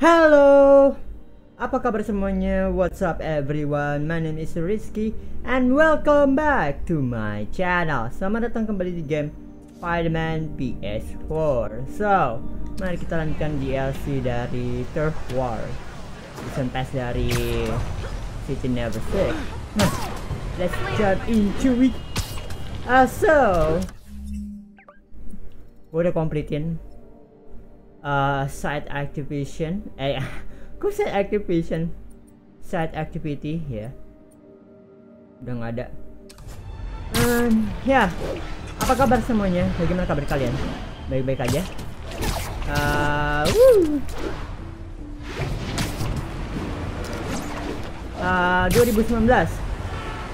Hello, apa kabar semuanya? What's up everyone? My name is Rizky and welcome back to my channel. Selamat datang kembali di game Spider-Man PS4. So, mari kita lanjutkan DLC dari Turf War, season pass dari City Never Sleep. Let's jump into it. Gue udah completein side activation, side activity ya, udah nggak ada. Ya, apa kabar semuanya? Bagaimana kabar kalian? Baik-baik aja. Woo. 2019,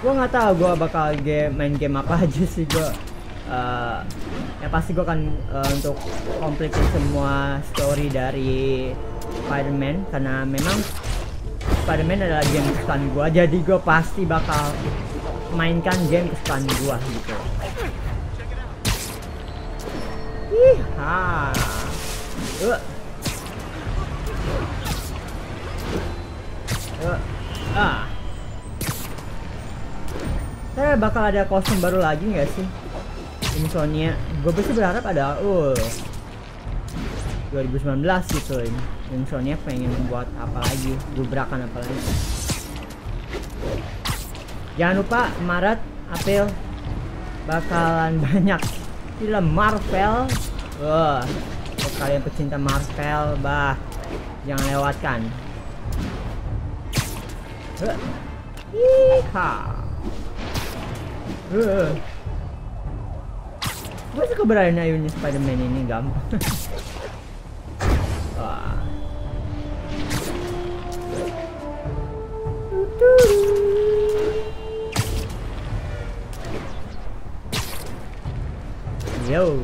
gue nggak tahu gue bakal main game apa aja sih gue. Ya pasti gue akan untuk kompletin semua story dari Spider-Man karena memang Spider-Man adalah game kesukaan gue, jadi gue pasti bakal mainkan game kesukaan gue gitu. Iha. Saya bakal ada kostum baru lagi nggak sih? Insomnia, gue pasti berharap ada 2019 gitu. Insomnia pengen buat apa lagi, gebrakan apa lagi. Jangan lupa Maret, April bakalan banyak film Marvel. Buat kalian pecinta Marvel, jangan lewatkan. Gue suka berani ayunnya Spider-Man ini, gampang. Yo,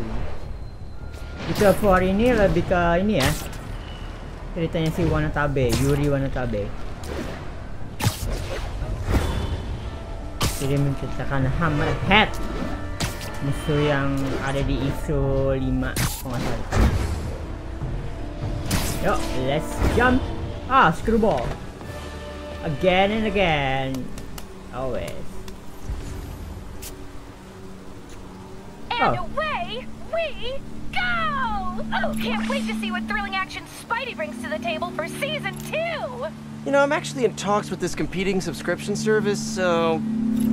kita for ini lebih ke ini ya, ceritanya si Watanabe, Yuri Watanabe. Jadi menciptakan Hammerhead, musuh yang ada di ISO 5 pengasaran. Yo, let's jump. Screwball again and again, always. And away we go. Oh, can't wait to see what thrilling action Spidey brings to the table for season 2. You know, I'm actually in talks with this competing subscription service, so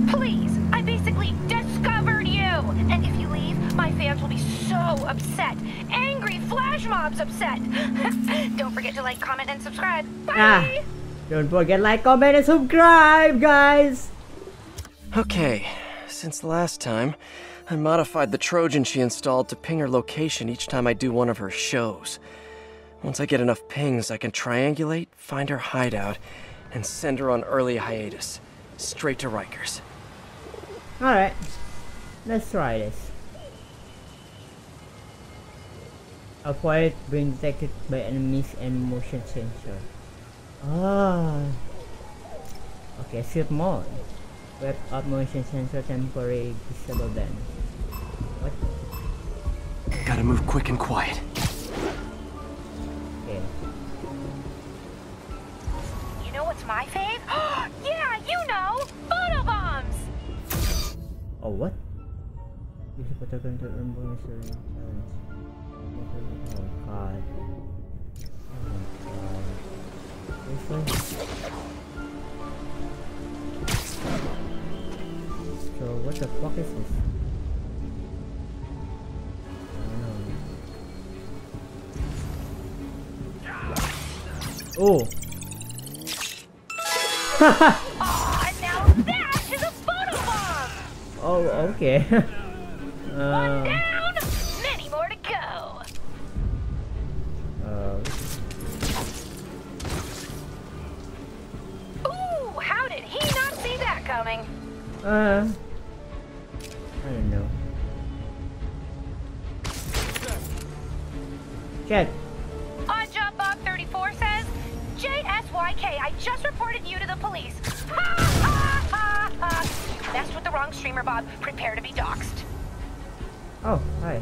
please, I basically discovered you. And if you leave, my fans will be so upset. Angry flash mobs upset. Don't forget to like, comment, and subscribe. Bye! Don't forget like, comment, and subscribe, guys! Okay, since last time, I modified the Trojan she installed to ping her location each time I do one of her shows. Once I get enough pings, I can triangulate, find her hideout, and send her on early hiatus. Straight to Rikers. Alright. Let's try this. Avoid being detected by enemies and motion sensor. Okay, skip mode. Web up motion sensor temporary disable then. What? Gotta move quick and quiet. Okay. You know what's my fave? Yeah, you know! Photo bombs! Oh, what? So what the fuck is this? Oh. Now that is a photo bomb. Oh, okay. One down, many more to go. Ooh, how did he not see that coming? I don't know. Check. Odd job Bob 34 says, JSYK, I just reported you to the police. Ha ha ha ha! You messed with the wrong streamer, Bob. Prepare to be doxxed. Oh, hi.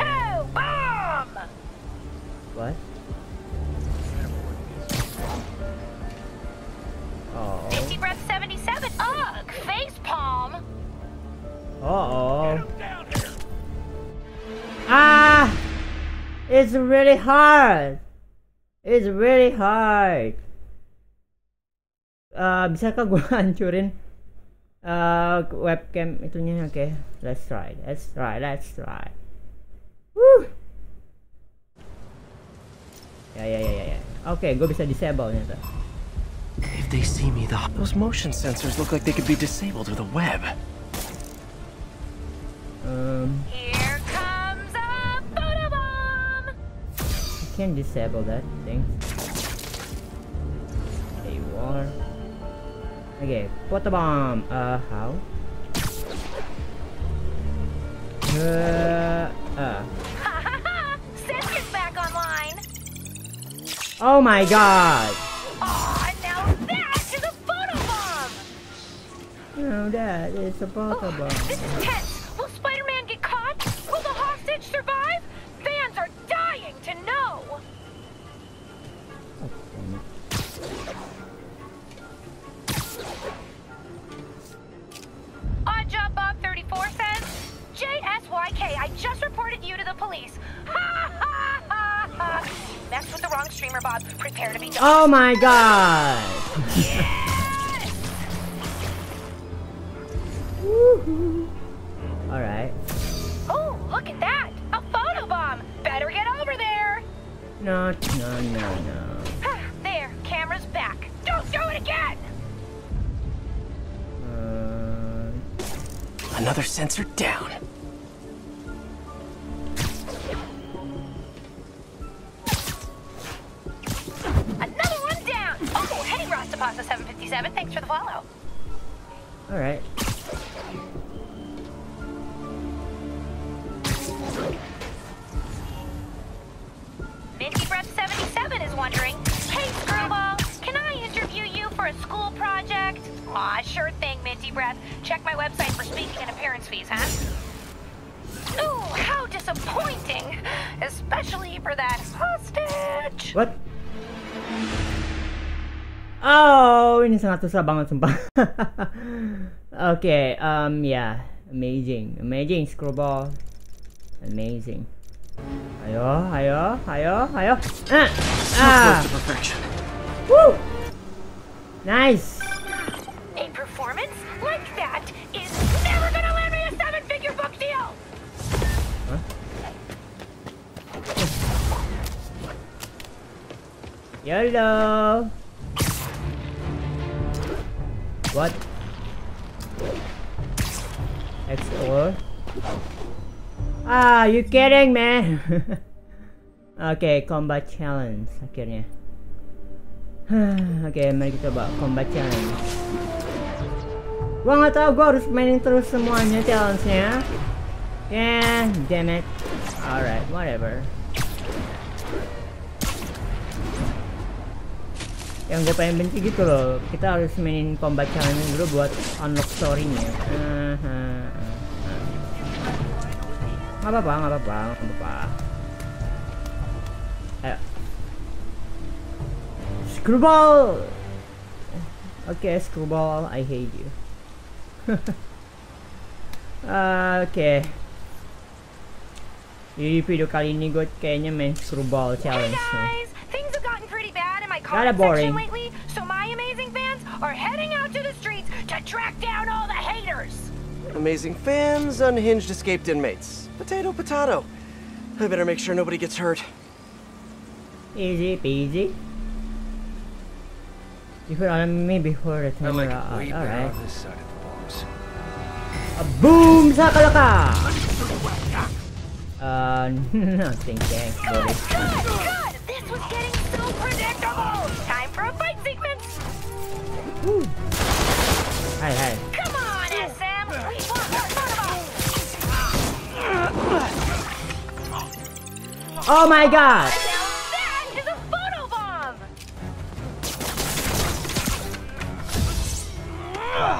What? Oh. 50 breath 77. Ugh! Face palm. Uh-oh. Ah! It's really hard. It's really hard. Bisa ka gua hancurin webcam itunya? Okay. Let's try. Let's try. Let's try. Woo! Yeah. Okay, gua bisa disable nito. If they see me, those motion sensors look like they could be disabled with a web. Here comes a photobomb! I can't disable that thing. There you are. Okay, photobomb. How? Sensors back online! Oh my god! No, that is a photobomb. Oh, this is tense. Will Spider-Man get caught? Will the hostage survive? Fans are dying to know. Okay. Odd Job Bob 34 says, JSYK, I just reported you to the police. Ha ha ha ha. You messed with the wrong streamer, Bob. Prepare to be done. Oh my god. Alright. Oh, look at that! A photobomb! Better get over there! No. There, camera's back. Don't do it again! Another sensor down. Another one down! Oh, hey, Rastapasa 757, thanks for the follow. Alright. Minty Breath 77 is wondering, hey Screwball, can I interview you for a school project? Aw, sure thing, Minty Breath. Check my website for speaking and appearance fees, huh? Ooh, how disappointing! Especially for that hostage! What? Oh, ini sangat susah banget, sumpah. Okay, yeah. Amazing. Amazing, Screwball. Amazing. Ayo. So close to perfection. Woo! Nice. A performance like that is never gonna land me a 7-figure book deal. Huh? YOLO. What? Explore. Ah, you kidding, man? Okay, combat challenge. Akhirnya. Okay, mari kita coba combat challenge. Gua nggak tahu, gua harus mainin terus semuanya challenge-nya. Yeah, damn it. Alright, whatever. Yang gue pengen benci gitu loh. Kita harus mainin combat challenge dulu buat unlock story-nya. Nggak apa-apa. Ayo. Screwball! Okay, Screwball, I hate you. Okay. Di video kali ini gue kayaknya main Screwball challenge. Hey guys, things have gotten pretty bad in my comment section lately, so my amazing fans are heading out to the streets to track down all the haters. Amazing fans, unhinged escaped inmates. Potato, potato. I better make sure nobody gets hurt. Easy peasy. You could on me before the camera. Like alright. A boom sakalaka! No, thank you. Good, this was getting so predictable. Oh my god! And now that is a photobomb! Hi.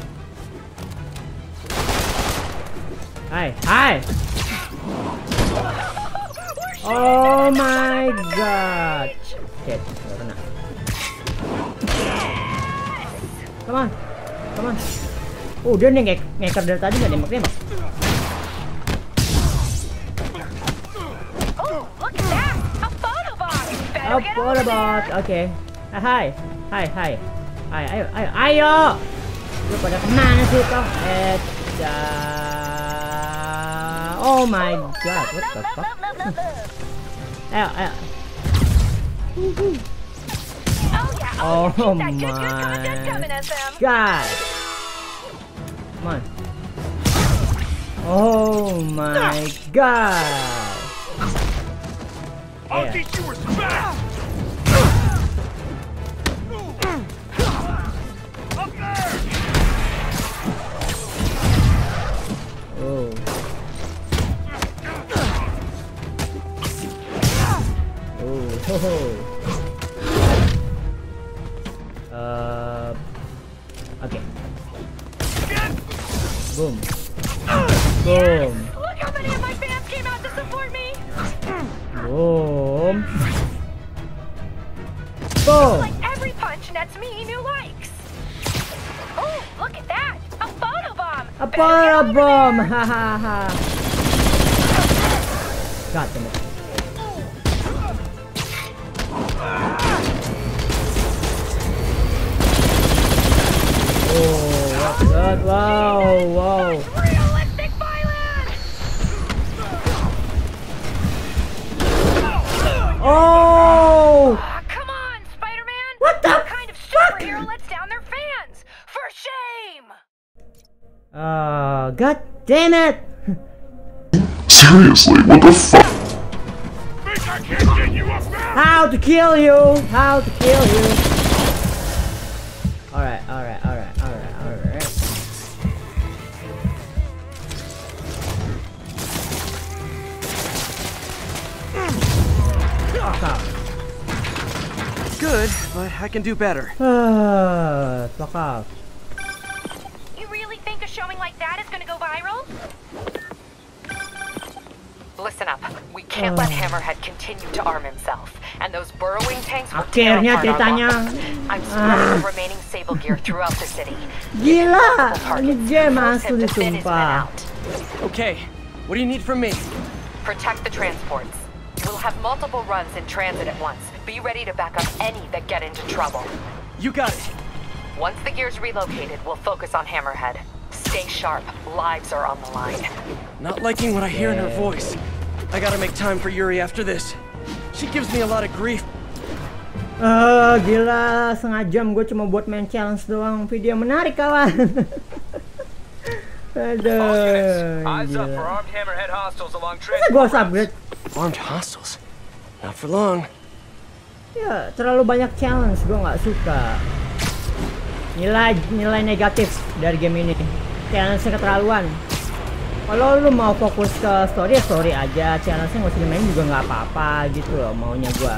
Hi! Oh my god! Shit, gonna... Come on! Oh, dia nih ngeker dari tadi gak nembak-nembak. Oh, look at that! A photobot! A photobot! Okay. Hi. Ayo! Lu pada kemana sih toh? Oh my god, what the fuck? Oh my god! Come on. Oh my god! I'll teach you respect! Up there! Oh. Okay. Boom. Boom. Look how many of my fans came out to support me. Boom. Boom. Like every punch nets me new likes. Oh, look at that! A photobomb. A photobomb. Ha ha ha. God damn it. Wow. Realistic violence. Oh, come on, Spider-Man. What the kind of superhero lets down their fans? For shame. God damn it. Seriously, what the fuck? How to kill you? All right. Good, but I can do better. Fuck off. You really think a showing like that is gonna go viral? Listen up. We can't let Hammerhead continue to arm himself. And those burrowing tanks will tear apart our lockups. I'm storing the remaining Sable gear throughout the city. Gila! Okay, what do you need from me? Protect the transports. We'll have multiple runs in transit at once. Be ready to back up any that get into trouble. You got it. Once the gear's relocated, we'll focus on Hammerhead. Stay sharp. Lives are on the line. Not liking what I hear in her voice. I gotta make time for Yuri after this. She gives me a lot of grief. Gila, setengah jam gue cuma buat main challenge doang. Video menarik kawan. Aduh. Eyes up for armed Hammerhead hostiles along transit. Armed hostiles? Not for long. Ya, terlalu banyak challenge, gue nggak suka. Nilai negatif dari game ini. Challenge-nya keterlaluan. Kalau lu mau fokus ke story aja. Challenge-nya nggak usah dimain juga nggak apa-apa gitu loh maunya gue.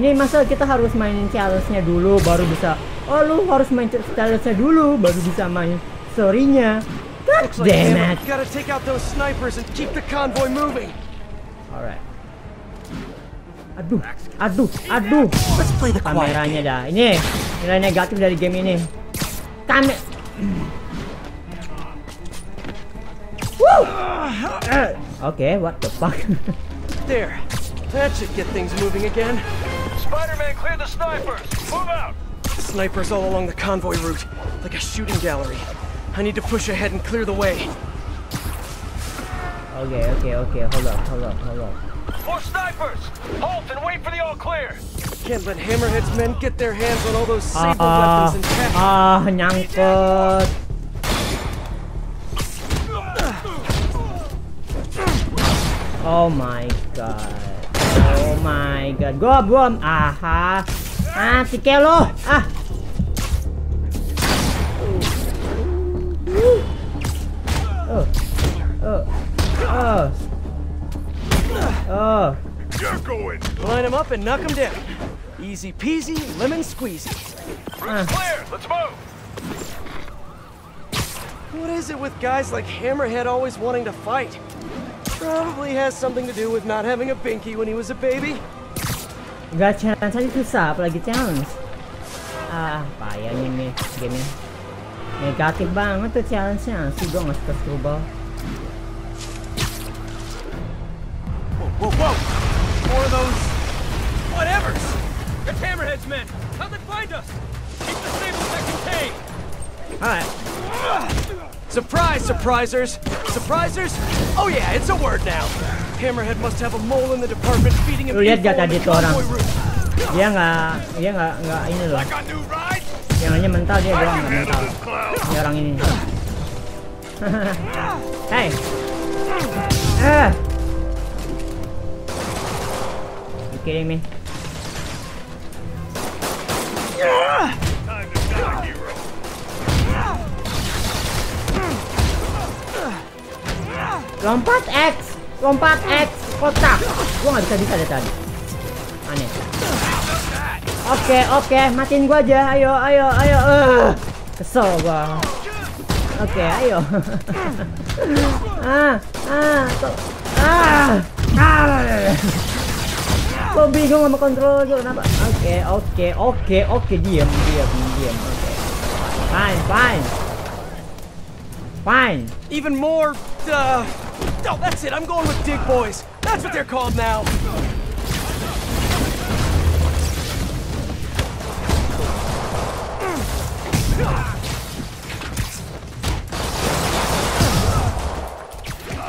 Ini masa kita harus mainin challenge-nya dulu baru bisa. Oh, lu harus main challenge-nya dulu baru bisa main story-nya. God damn it. Gotta take out those snipers and keep the convoy moving. Alright. Aduh. Kameranya dah. Ini nilai negatif dari game ini. Woo! Okay, what the fuck? There. That should get things moving again. Spider-Man, clear the snipers. Move out. Snipers all along the convoy route, like a shooting gallery. I need to push ahead and clear the way. Okay, hold up. More snipers! Halt and wait for the all clear! Can't let Hammerhead's men get their hands on all those Sable weapons and tech. Nyangkut! Oh my god. Go up. Aha. Tikel lo. Line him up and knock him down. Easy peasy, lemon squeezy. Route's clear. Let's move. What is it with guys like Hammerhead always wanting to fight? Probably has something to do with not having a binky when he was a baby. Gak challenge aja susah, apalagi challenge. Payah ini game-nya. Negatif banget tuh challenge-nya. Sih gua nggak suka Screwball. Whoa! More of those whatevers. The Hammerhead's men. Come and find us. Keep the Sable Tech contained. All right. Surprisers! Oh yeah, it's a word now. Hammerhead must have a mole in the department feeding him. Lihat gak tadi tuh orang. Dia nggak ini loh. Yang hanya mental dia doang mental. Ini orang ini. Hey. You kidding me? Lompat X, kotak. Gua nggak bisa deh tadi. Aneh. Oke, matiin gua aja. Ayo. Kesel gua. Oke, ayo. Kok bingung sama kontrol gua kenapa? Oke, diam. Okay. Fine. Even more oh, that's it. I'm going with Dig Boys. That's what they're called now. I'm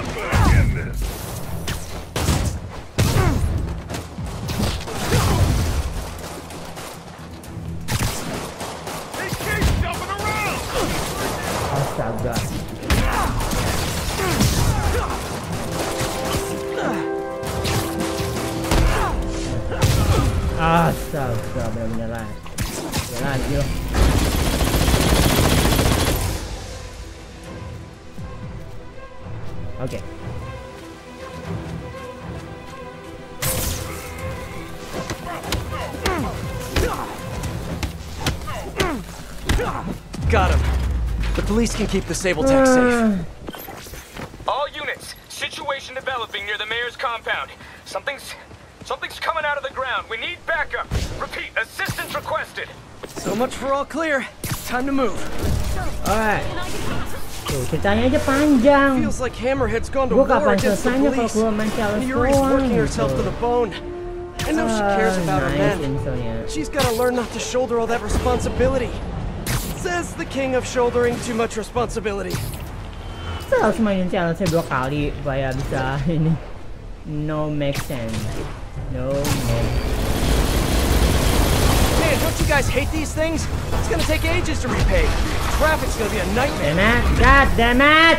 gonna get this. They keep jumping around. Astaga. Astaga, bener-bener. Oke. Got him. The police can keep the Sable Tech safe. All units, situation developing near the mayor's compound. Something's coming out of the ground. We need backup. Repeat, assistance requested. So much for all clear. Time to move. All right. Ceritanya aja panjang. Feels like Hammerhead's gone to war against the police. Yuri's working herself to the bone. I know she cares about her men. She's got to learn not to shoulder all that responsibility. Says the king of shouldering too much responsibility. Saya harus mainin challenge-nya 2 kali supaya bisa ini. No makes sense. Man, don't you guys hate these things? It's gonna take ages to repay. Traffic's gonna be a nightmare. God damn it!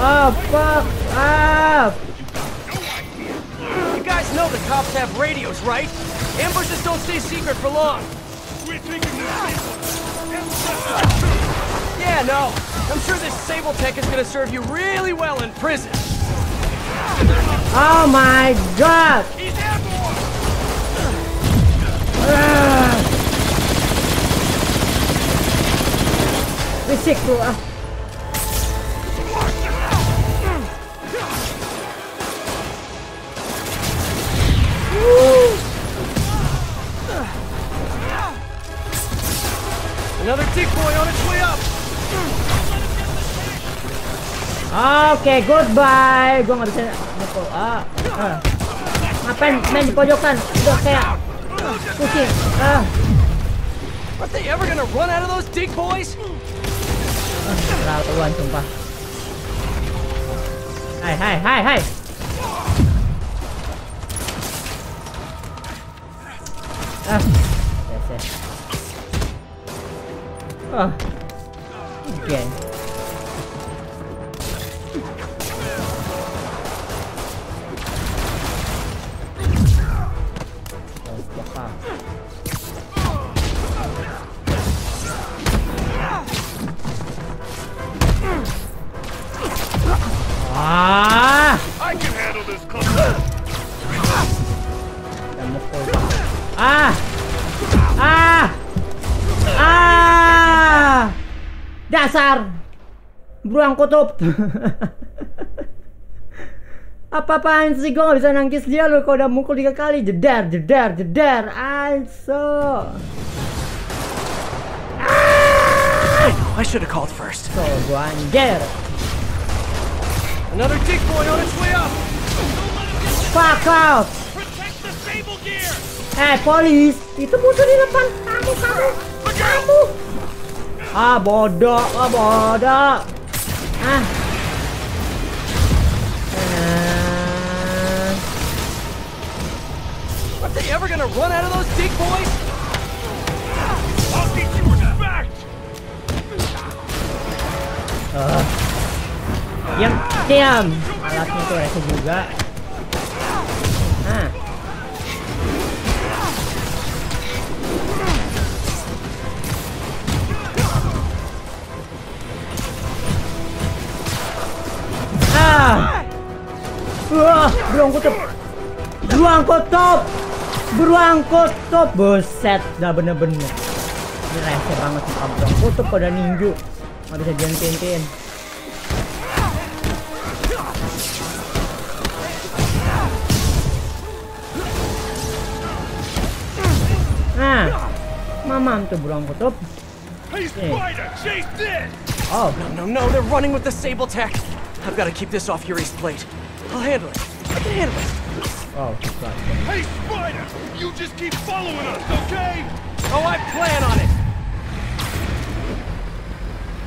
Oh, fuck off! You guys know the cops have radios, right? Ambushes don't stay secret for long. Yeah, no. I'm sure this Sable Tech is gonna serve you really well in prison. Oh my god! He's Ridiculous. Another Dick Boy on its way up. Okay, goodbye. Gua nggak bisa. Ngapain main di pojokan? Udah kayak pusing. Are they ever gonna run out of those dick boys? Terlaluan sumpah. Hai. Yes. Oh. Again. I can handle this club. Dasar beruang kutub. Apa-apaan sih, gua gak bisa nangkis dia loh. Kalau udah mukul 3 kali jedar also. I should have called first. So gua anjir. Another dick boy on its way up. Fuck out. Protect the Sable gear. Polis, itu musuh di depan. Kamu. Ah bodoh. Are they ever gonna run out of those dick boys? I'll teach you respect. Diam. Alatnya tuh rese juga. Beruang kutub, buset, dah bener-bener. Ini rese banget sama beruang kutub pada ninju, nggak bisa dihentiin. Mamam tuh beruang kutub. Oh, no, they're running with the Sable Tech. I've got to keep this off Yuri's plate. I'll handle it. I can handle it. Oh, God. Hey, Spider! You just keep following us, okay? Oh, I plan on it.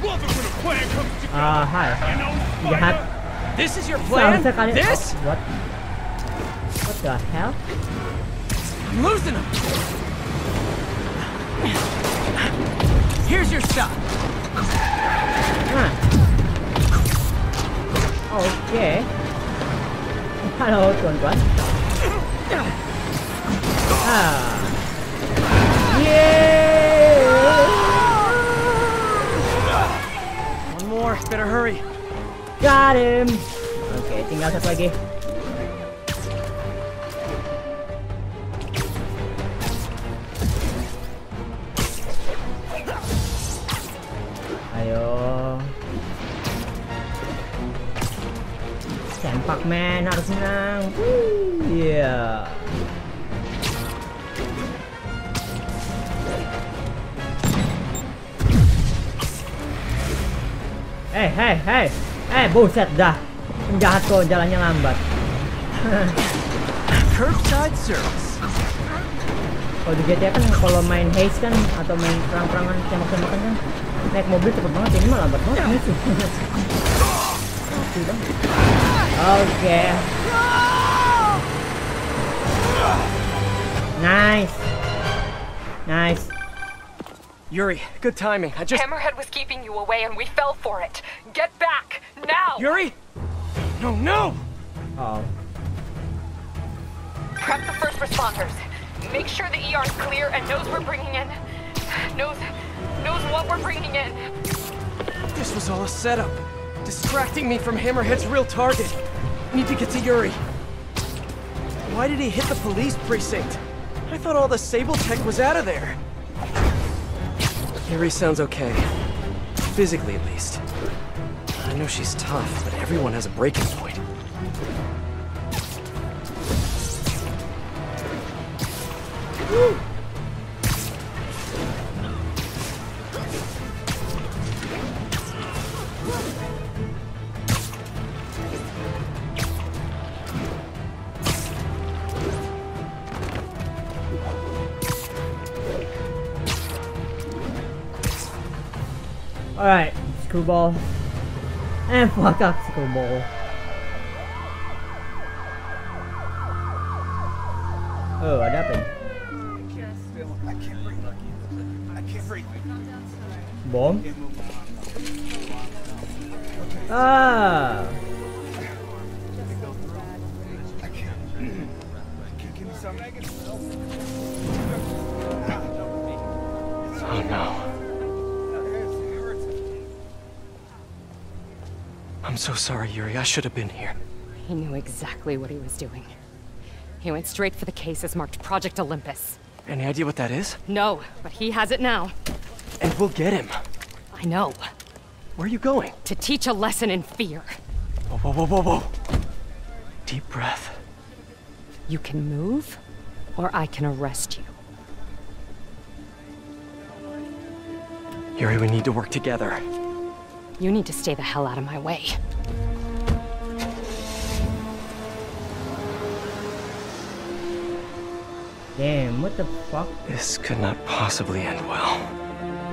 Love it when a plan comes together. You know, Spider. This is your plan? This? What? What the hell? I'm losing him. Here's your shot. Okay. Halo tuan-tuan. One more, better hurry. Got him. Okay, tinggal satu lagi. Man harus menang. Yeah. Hey, buset dah. Penjahat kok jalannya lambat. Curbside service. Kalau di GTA kan kalau main haste kan atau main perang-perangan tembak-tembakan kan naik mobil cepet banget, ini mah lambat banget nih sih. Okay. Nice. Yuri, good timing. I just... Hammerhead was keeping you away and we fell for it. Get back, now! Yuri? No! Oh. Prep the first responders. Make sure the ER's clear and knows we're bringing in... Knows what we're bringing in. This was all a setup. Distracting me from Hammerhead's real target. Need to get to Yuri. Why did he hit the police precinct? I thought all the Sable Tech was out of there. Yuri sounds okay. Physically, at least. I know she's tough, but everyone has a breaking point. Woo. Alright, Screwball. And fuck up, Screwball. Oh, what happened? I can't breathe. Bomb? Ah! Oh no. I'm so sorry, Yuri. I should have been here. He knew exactly what he was doing. He went straight for the cases marked Project Olympus. Any idea what that is? No, but he has it now. And we'll get him. I know. Where are you going? To teach a lesson in fear. Whoa. Deep breath. You can move, or I can arrest you. Yuri, we need to work together. You need to stay the hell out of my way. Damn, what the fuck? This could not possibly end well.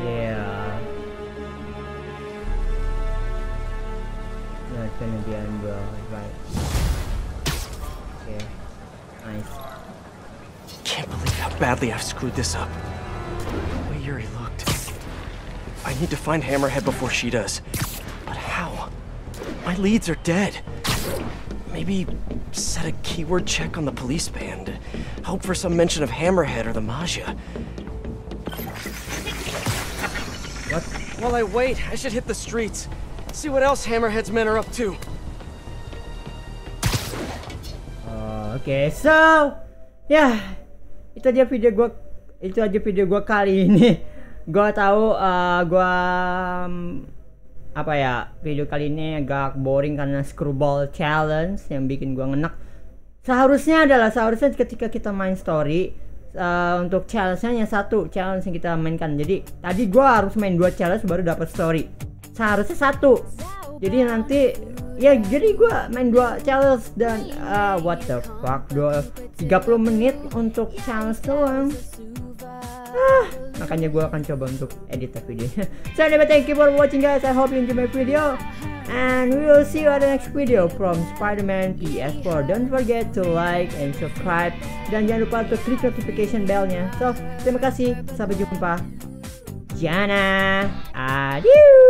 Yeah. Not gonna be end well, right? Okay. Nice. Can't believe how badly I've screwed this up. The way Yuri looked. I need to find Hammerhead before she does. But how? My leads are dead. Maybe set a keyword check on the police band. Hope for some mention of Hammerhead or the Maggia. What? While I wait, I should hit the streets. See what else Hammerhead's men are up to. Okay, so... yeah. Itu aja video gua kali ini. Gua tahu apa ya, video kali ini agak boring karena Screwball challenge yang bikin gua ngenek. Seharusnya ketika kita main story untuk challenge-nya satu challenge yang kita mainkan. Jadi tadi gua harus main 2 challenge baru dapat story. Seharusnya satu. Jadi nanti ya jadi gua main 2 challenge dan what the fuck, 30 menit untuk challenge doang. Makanya gue akan coba untuk edit videonya. So anyway, thank you for watching guys. I hope you enjoy my video. And we will see you at the next video from Spider-Man PS4. Don't forget to like and subscribe. Dan jangan lupa untuk klik notification bellnya. So, terima kasih. Sampai jumpa. Jana. Adieu.